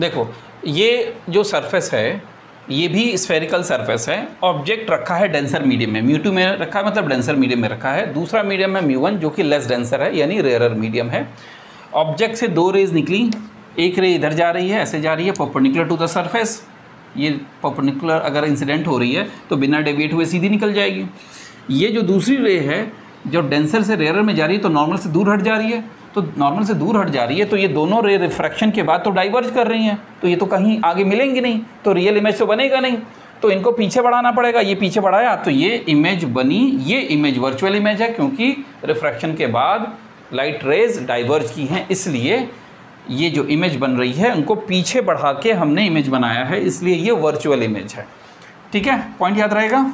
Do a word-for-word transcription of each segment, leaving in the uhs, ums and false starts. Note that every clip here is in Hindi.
देखो ये जो सरफेस है ये भी स्फेरिकल सरफेस है, ऑब्जेक्ट रखा है डेंसर मीडियम में, म्यू टू में रखा है मतलब डेंसर मीडियम में रखा है, दूसरा मीडियम है म्यू वन जो कि लेस डेंसर है यानी रेयरर मीडियम है। ऑब्जेक्ट से दो रेज निकली, एक रे इधर जा रही है ऐसे जा रही है परपेंडिकुलर टू द सरफेस, ये परपेंडिकुलर अगर इंसिडेंट हो रही है तो बिना डेविएट हुए सीधी निकल जाएगी। ये जो दूसरी रे है जो डेंसर से रेयरर में जा रही है तो नॉर्मल से दूर हट जा रही है, तो नॉर्मल से दूर हट जा रही है तो ये दोनों रे रिफ्रैक्शन के बाद तो डाइवर्ज कर रही हैं, तो ये तो कहीं आगे मिलेंगी नहीं, तो रियल इमेज तो बनेगा नहीं, तो इनको पीछे बढ़ाना पड़ेगा। ये पीछे बढ़ाया तो ये इमेज बनी, ये इमेज वर्चुअल इमेज है क्योंकि रिफ्रैक्शन के बाद लाइट रेज डाइवर्ज की हैं, इसलिए ये जो इमेज बन रही है उनको पीछे बढ़ा के हमने इमेज बनाया है, इसलिए ये वर्चुअल इमेज है। ठीक है, पॉइंट याद रहेगा।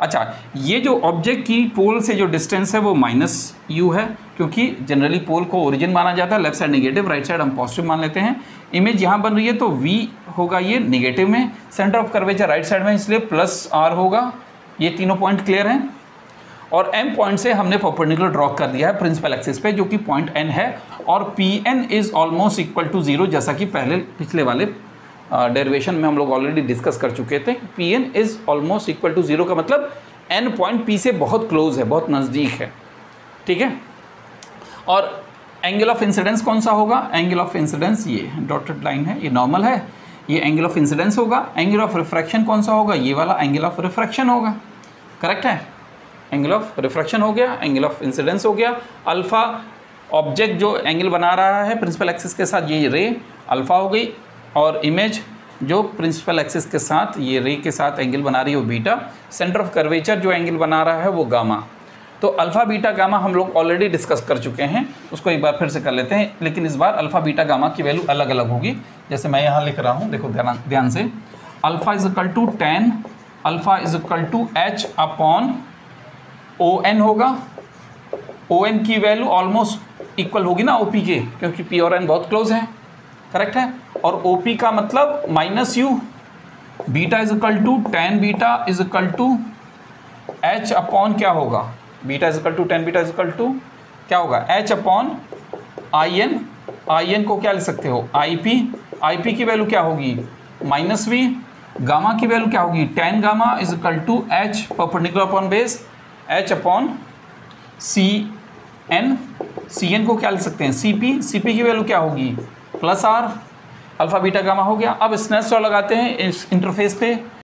अच्छा, ये जो ऑब्जेक्ट की पोल से जो डिस्टेंस है वो माइनस यू है क्योंकि जनरली पोल को ओरिजिन माना जाता है, left side negative right side हम पॉजिटिव मान लेते हैं। इमेज यहाँ बन रही है तो वी होगा ये नेगेटिव में, centre of curvature right side में इसलिए प्लस आर होगा। ये तीनों पॉइंट क्लियर हैं और एम पॉइंट से हमने परपेंडिकुलर ड्रॉ कर दिया है प्रिंसिपल एक्सिस पे जो कि पॉइंट एन है और P N is almost equal to zero, जैसा कि पहले पिछले वाले डेरिवेशन में हम लोग ऑलरेडी डिस्कस कर चुके थे। P N is almost equal to zero का मतलब एन पॉइंट पी से बहुत क्लोज है, बहुत नज़दीक है। ठीक है, और एंगल ऑफ इंसिडेंस कौन सा होगा? एंगल ऑफ इंसिडेंस ये डॉटेड लाइन है, ये नॉर्मल है, ये एंगल ऑफ इंसिडेंस होगा। एंगल ऑफ रिफ्रैक्शन कौन सा होगा? ये वाला एंगल ऑफ रिफ्रैक्शन होगा। करेक्ट है, एंगल ऑफ रिफ्रैक्शन हो गया, एंगल ऑफ इंसिडेंस हो गया। अल्फ़ा ऑब्जेक्ट जो एंगल बना रहा है प्रिंसिपल एक्सिस के साथ, ये रे अल्फ़ा हो गई, और इमेज जो प्रिंसिपल एक्सिस के साथ ये रे के साथ एंगल बना रही है वो बीटा, सेंटर ऑफ कर्वेचर जो एंगल बना रहा है वो गामा। तो अल्फ़ा बीटा गामा हम लोग ऑलरेडी डिस्कस कर चुके हैं, उसको एक बार फिर से कर लेते हैं, लेकिन इस बार अल्फ़ा बीटा गामा की वैल्यू अलग अलग होगी। जैसे मैं यहाँ लिख रहा हूँ, देखो ध्यान ध्यान से, alpha is equal to tan, alpha is equal to h upon O N होगा। ओ एन की वैल्यू ऑलमोस्ट इक्वल होगी ना ओ पी के, क्योंकि पी और एन बहुत क्लोज है। करेक्ट है, और ओ पी का मतलब minus U. Beta is equal to tan beta is equal to h upon क्या होगा? Beta is equal to tan beta is equal to क्या होगा? H upon I N. I N को क्या लिख सकते हो? I P. आई पी की वैल्यू क्या होगी? Minus V. गामा की वैल्यू क्या होगी? Tan gamma is equal to h perpendicular upon base H upon C N. C N को क्या लिख सकते हैं? C P. सी पी की वैल्यू क्या होगी? Plus R. Alpha beta gamma हो गया। अब स्नेल्स लॉ लगाते हैं इस इंटरफेस पे,